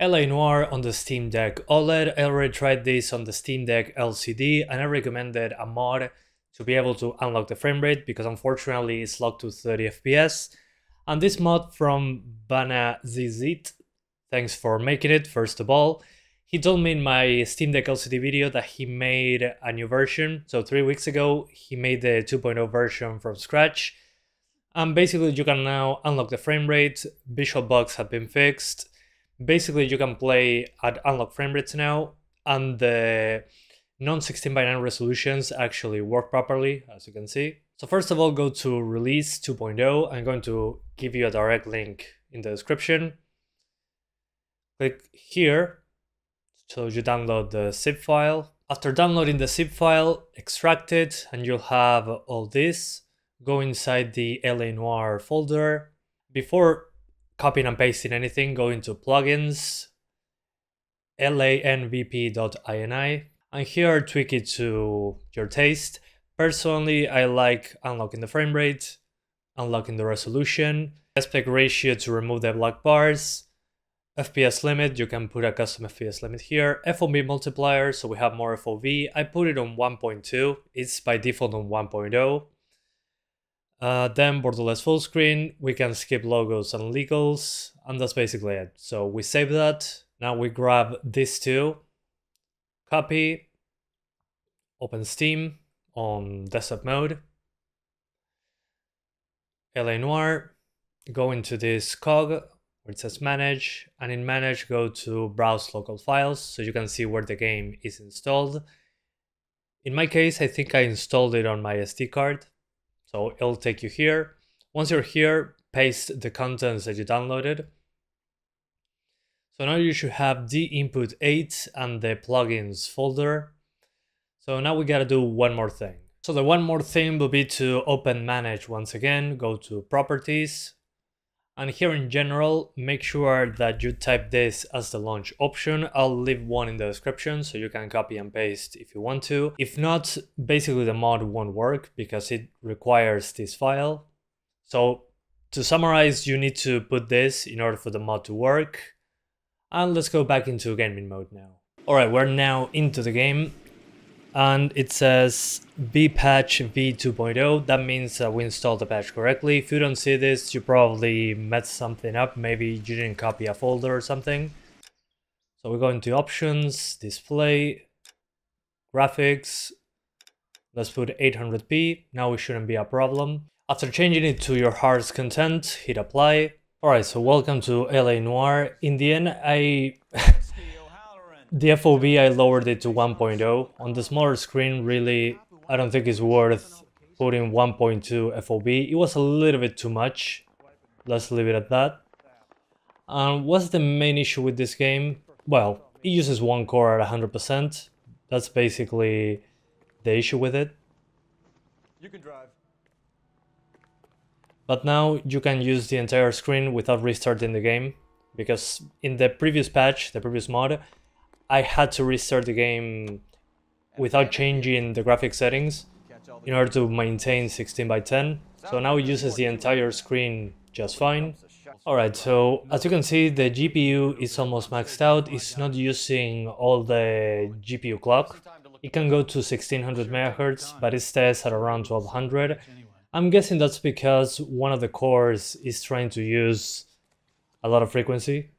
L.A. Noire on the Steam Deck OLED. I already tried this on the Steam Deck LCD, and I recommended a mod to be able to unlock the frame rate because unfortunately it's locked to 30 FPS. And this mod from Bana Zizit, thanks for making it, first of all. He told me in my Steam Deck LCD video that he made a new version. So 3 weeks ago, he made the 2.0 version from scratch. And basically you can now unlock the frame rate. Visual bugs have been fixed. Basically you can play at unlocked frame rates now, and the non-16:9 resolutions actually work properly, as you can see. So first of all, go to release 2.0. I'm going to give you a direct link in the description. Click here, so you download the zip file. After downloading the zip file, extract it, and you'll have all this. Go inside the L.A. Noire folder. Before copying and pasting anything, go into plugins, lanvp.ini, and here tweak it to your taste. Personally, I like unlocking the frame rate, unlocking the resolution, aspect ratio to remove the black bars, FPS limit, you can put a custom FPS limit here, FOV multiplier, so we have more FOV. I put it on 1.2, it's by default on 1.0. Then borderless full screen, we can skip logos and legals, and that's basically it. So we save that. Now we grab these two, copy, open Steam on desktop mode, L.A. Noire, go into this cog where it says manage, and in manage go to browse local files so you can see where the game is installed. In my case, I think I installed it on my SD card. So it'll take you here. Once you're here, paste the contents that you downloaded. So now you should have the input 8 and the plugins folder. So now we gotta do one more thing. So the one more thing will be to open manage once again, go to properties, and here in general, make sure that you type this as the launch option. I'll leave one in the description so you can copy and paste if you want to. If not, basically the mod won't work because it requires this file. So to summarize, you need to put this in order for the mod to work. And let's go back into gaming mode now. All right, we're now into the game, and it says patch v2.0. that means that we installed the patch correctly. If you don't see this, you probably messed something up. Maybe you didn't copy a folder or something. So we go into options, display, graphics. Let's put 800p. Now it shouldn't be a problem. After changing it to your heart's content, hit apply. All right, so welcome to L.A. Noire. In the end, the FOV, I lowered it to 1.0. On the smaller screen, really, I don't think it's worth putting 1.2 FOV. It was a little bit too much. Let's leave it at that. And what's the main issue with this game? Well, it uses one core at 100%. That's basically the issue with it. You can drive. But now you can use the entire screen without restarting the game, because in the previous patch, the previous mod, I had to restart the game without changing the graphic settings in order to maintain 16:10. So now it uses the entire screen just fine. Alright, so as you can see, the GPU is almost maxed out. It's not using all the GPU clock. It can go to 1600 MHz, but it stays at around 1200. I'm guessing that's because one of the cores is trying to use a lot of frequency.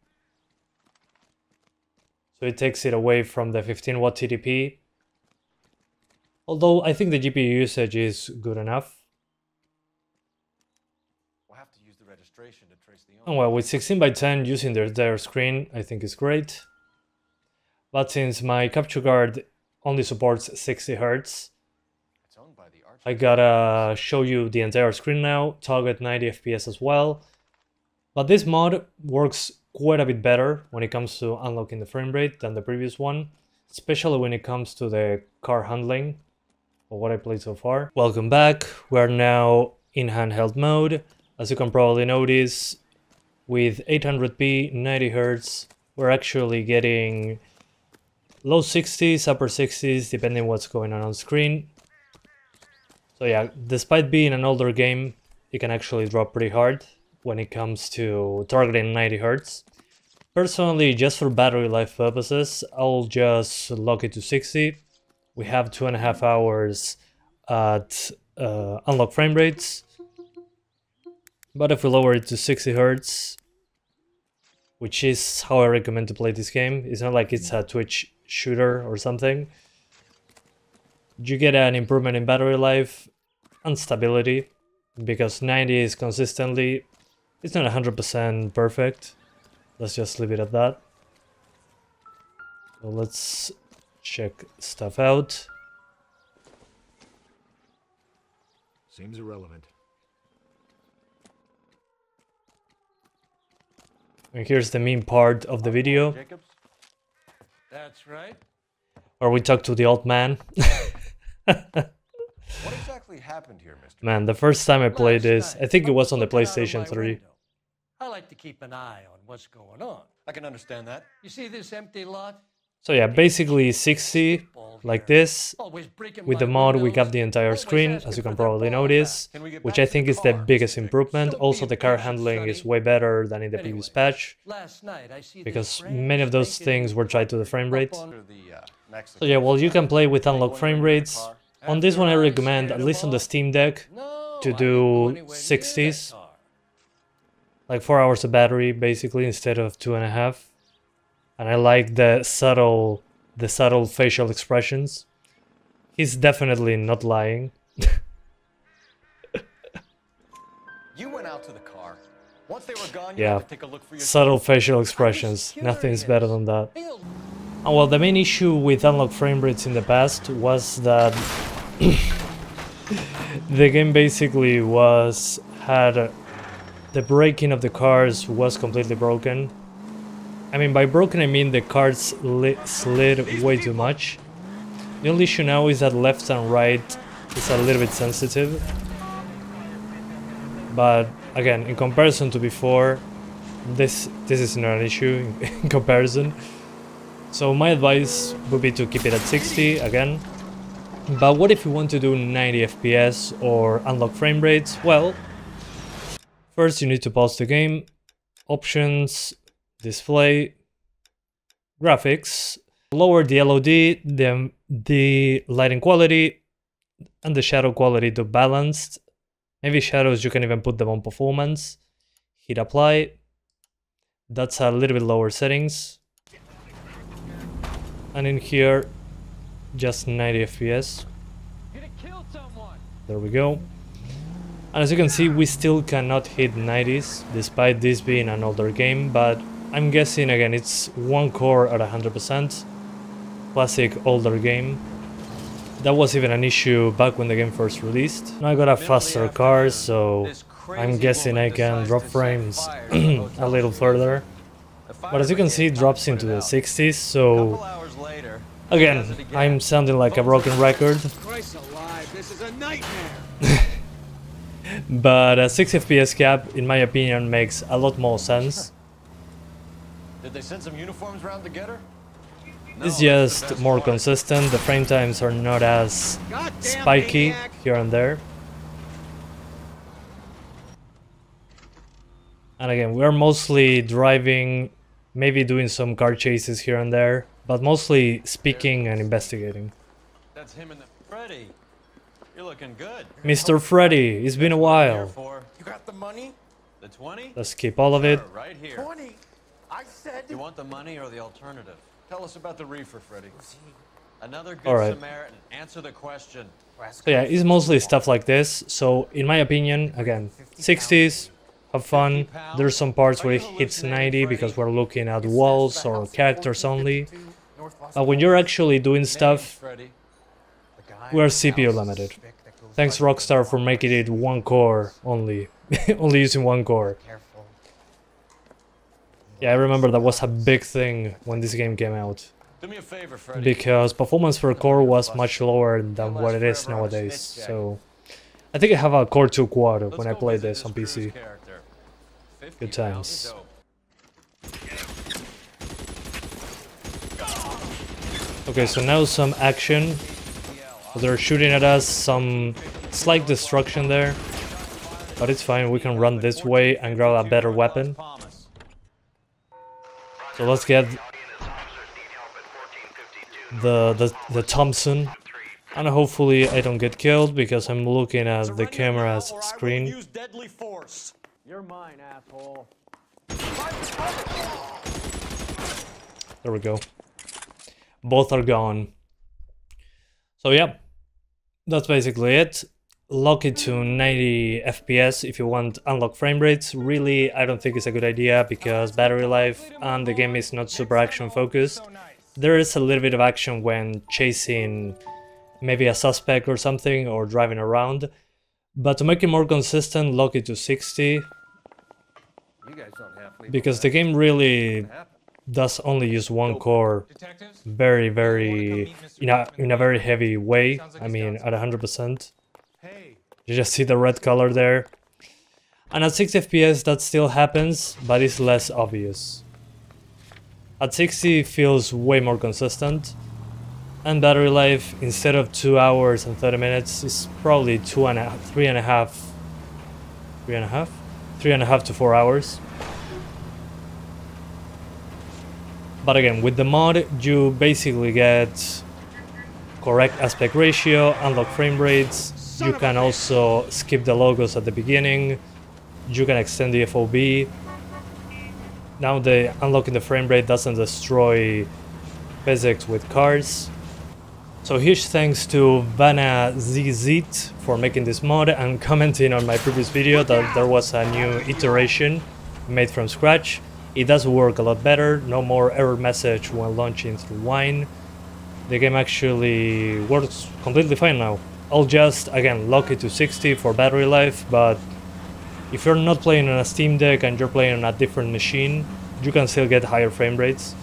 So it takes it away from the 15-watt TDP. Although I think the GPU usage is good enough. We'll have to use the registration to trace the owner. And well, with 16:10 using their entire screen, I think is great. But since my capture card only supports 60 Hz, I gotta show you the entire screen now, target 90 FPS as well. But this mod works quite a bit better when it comes to unlocking the frame rate than the previous one, especially when it comes to the car handling, or what I played so far. Welcome back. We're now in handheld mode. As you can probably notice, with 800p, 90 Hz, we're actually getting low 60s, upper 60s, depending what's going on screen. So yeah, despite being an older game, it can actually drop pretty hard when it comes to targeting 90 Hz. Personally, just for battery life purposes, I'll just lock it to 60. We have 2.5 hours at unlock frame rates. But if we lower it to 60 Hz, which is how I recommend to play this game, it's not like it's a Twitch shooter or something, you get an improvement in battery life and stability, because 90 is consistently, it's not 100% perfect. Let's just leave it at that. So let's check stuff out. Seems irrelevant. And here's the mean part of the video. Jacobs? That's right. Or we talk to the old man. What exactly happened here, Mr. Man, the first time I played this, I think it was on the PlayStation 3. I like to keep an eye on what's going on. I can understand that. You see this empty lot? So yeah, basically 60 like this. With the mod we got the entire screen, as you can probably notice, which I think is the biggest improvement. Also the car handling is way better than in the previous patch, because many of those things were tied to the frame rate. So yeah, well, you can play with unlocked frame rates. On this one I recommend, at least on the Steam Deck, to do 60s. Like 4 hours of battery, basically, instead of 2.5. And I like the subtle facial expressions. He's definitely not lying. You went out to the car. Once they were gone, you had to take a look for your subtle facial expressions. Nothing's better than that. And well, the main issue with unlocked frame rates in the past was that the game basically had the braking of the cars was completely broken. I mean, by broken I mean the cars slid way too much. The only issue now is that left and right is a little bit sensitive. But again, in comparison to before, this is not an issue in comparison. So my advice would be to keep it at 60 again. But what if you want to do 90 FPS or unlock frame rates? Well, first, you need to pause the game, options, display, graphics, lower the LOD, the lighting quality, and the shadow quality to balanced. Maybe shadows, you can even put them on performance. Hit apply. That's a little bit lower settings. And in here, just 90 FPS. There we go. And as you can see, we still cannot hit 90s, despite this being an older game, but I'm guessing, again, it's one core at 100%. Classic older game. That was even an issue back when the game first released. Now I got a faster car, so I'm guessing I can drop frames a little further. But as you can see, it drops into the 60s, so... Again, I'm sounding like a broken record. Christ alive, this is a nightmare! But a 6 FPS cap, in my opinion, makes a lot more sense. Did they send some uniforms around the getter? It's just more consistent, the frame times are not as spiky here and there. And again, we're mostly driving, maybe doing some car chases here and there, but mostly speaking and investigating. That's him and the Freddy. You're looking good. Mr. Freddy, it's been a while. You got the money? The 20? Let's keep all of it. Right here. 20. I said you want the money or the alternative. Tell us about the reefer, Freddy. Another good Samaritan. Answer the question. So yeah, it's mostly stuff like this. So in my opinion, again, 60s, have fun. There's some parts where it hits 90 because we're looking at walls or characters only. But when you're actually doing stuff, we're CPU limited. Thanks Rockstar for making it one core only. Only using one core. Yeah, I remember that was a big thing when this game came out. Because performance per core was much lower than what it is nowadays. So I think I have a Core 2 Quad when I played this on PC. Good times. Okay, so now some action. They're shooting at us, some slight destruction there, but it's fine, we can run this way and grab a better weapon. So let's get the Thompson, and hopefully I don't get killed because I'm looking at the camera's screen. Use deadly force. You're mine, asshole. There we go. Both are gone. So yeah, that's basically it. Lock it to 90 FPS if you want unlock frame rates. Really, I don't think it's a good idea because battery life and the game is not super action focused. There is a little bit of action when chasing maybe a suspect or something, or driving around. But to make it more consistent, lock it to 60. Because the game really does only use one core very in a very heavy way. I mean, at 100%. You just see the red color there. And at 60 FPS that still happens, but it's less obvious. At 60 it feels way more consistent. And battery life, instead of 2 hours and 30 minutes, is probably 3.5 to 4 hours. But again, with the mod, you basically get correct aspect ratio, unlock frame rates, you can also skip the logos at the beginning, you can extend the FOB. Now the unlocking the frame rate doesn't destroy physics with cars. So huge thanks to Bana Zizit for making this mod and commenting on my previous video that there was a new iteration made from scratch. It does work a lot better, no more error message when launching through Wine. The game actually works completely fine now. I'll just, again, lock it to 60 for battery life, but if you're not playing on a Steam Deck and you're playing on a different machine, you can still get higher frame rates.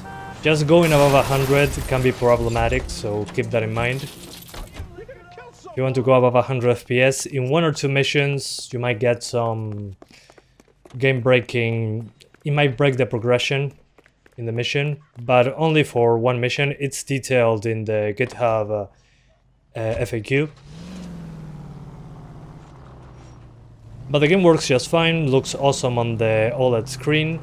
Just going above 100 can be problematic, so keep that in mind. If you want to go above 100 FPS, in 1 or 2 missions you might get some game breaking, it might break the progression in the mission, but only for 1 mission. It's detailed in the GitHub FAQ. But the game works just fine, looks awesome on the OLED screen.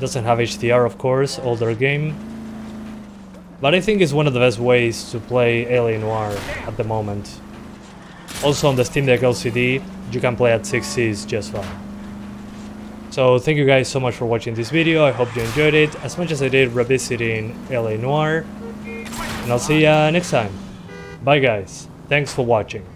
Doesn't have HDR, of course, older game, but I think it's one of the best ways to play L.A. Noire at the moment. Also on the Steam Deck LCD, you can play at 60s just fine. So thank you guys so much for watching this video, I hope you enjoyed it as much as I did revisiting L.A. Noire, and I'll see ya next time. Bye guys, thanks for watching.